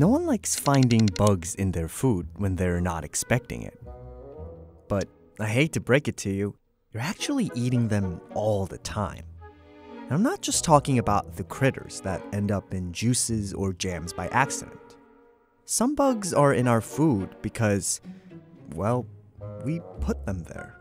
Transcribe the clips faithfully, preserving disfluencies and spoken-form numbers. No one likes finding bugs in their food when they're not expecting it. But I hate to break it to you, you're actually eating them all the time. And I'm not just talking about the critters that end up in juices or jams by accident. Some bugs are in our food because, well, we put them there.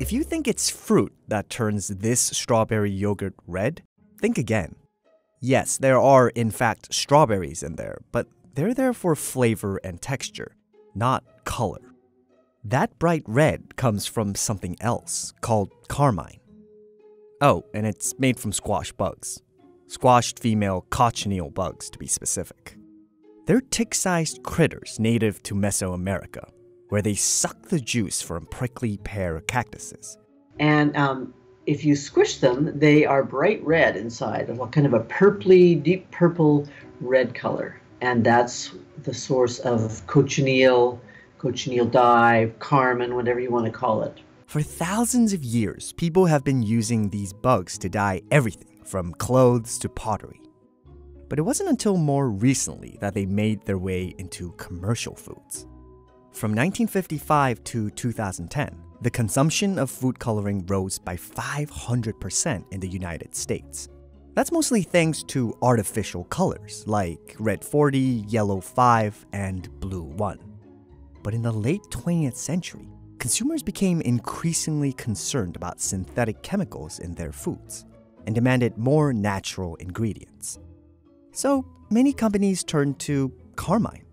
If you think it's fruit that turns this strawberry yogurt red, think again. Yes, there are in fact strawberries in there, but they're there for flavor and texture, not color. That bright red comes from something else, called carmine. Oh, and it's made from squash bugs. Squashed female cochineal bugs, to be specific. They're tick-sized critters native to Mesoamerica, where they suck the juice from prickly pear cactuses. And um, if you squish them, they are bright red inside, of a kind of a purpley, deep purple red color. And that's the source of cochineal, cochineal dye, carmine, whatever you want to call it. For thousands of years, people have been using these bugs to dye everything from clothes to pottery. But it wasn't until more recently that they made their way into commercial foods. From nineteen fifty-five to two thousand ten, the consumption of food coloring rose by five hundred percent in the United States. That's mostly thanks to artificial colors like Red forty, Yellow five, and Blue one. But in the late twentieth century, consumers became increasingly concerned about synthetic chemicals in their foods and demanded more natural ingredients. So many companies turned to carmine.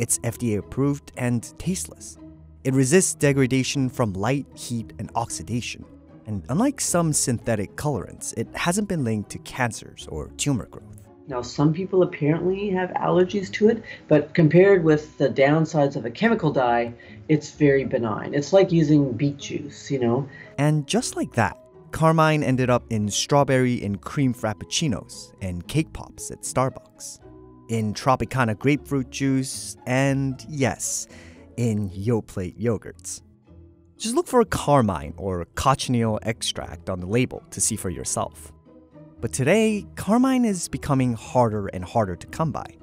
It's F D A approved and tasteless. It resists degradation from light, heat, and oxidation. And unlike some synthetic colorants, it hasn't been linked to cancers or tumor growth. Now, some people apparently have allergies to it, but compared with the downsides of a chemical dye, it's very benign. It's like using beet juice, you know? And just like that, carmine ended up in strawberry and cream frappuccinos and cake pops at Starbucks, in Tropicana grapefruit juice, and yes, in Yoplait yogurts. Just look for a carmine or cochineal extract on the label to see for yourself. But today, carmine is becoming harder and harder to come by.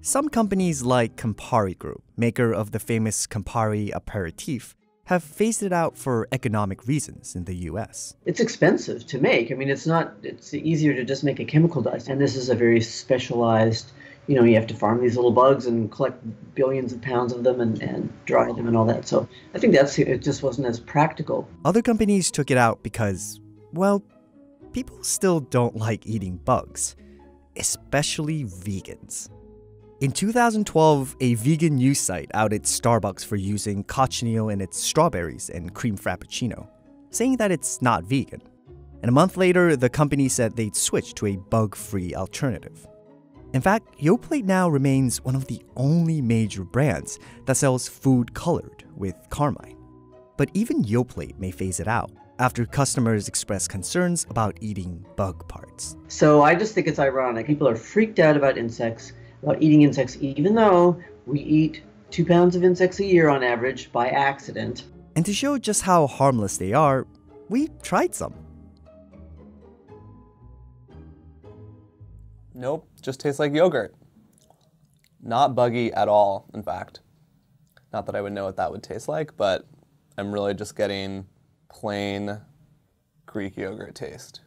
Some companies like Campari Group, maker of the famous Campari aperitif, have phased it out for economic reasons in the U S. It's expensive to make. I mean, it's not, it's easier to just make a chemical dye. And this is a very specialized, you know, you have to farm these little bugs and collect billions of pounds of them and, and dry them and all that. So I think that's, it just wasn't as practical. Other companies took it out because, well, people still don't like eating bugs, especially vegans. In two thousand twelve, a vegan news site outed Starbucks for using cochineal in its strawberries and cream frappuccino, saying that it's not vegan. And a month later, the company said they'd switch to a bug-free alternative. In fact, Yoplait now remains one of the only major brands that sells food colored with carmine. But even Yoplait may phase it out after customers express concerns about eating bug parts. So I just think it's ironic. People are freaked out about insects, about eating insects, even though we eat two pounds of insects a year on average by accident. And to show just how harmless they are, we tried some. Nope, just tastes like yogurt. Not buggy at all, in fact. Not that I would know what that would taste like, but I'm really just getting plain Greek yogurt taste.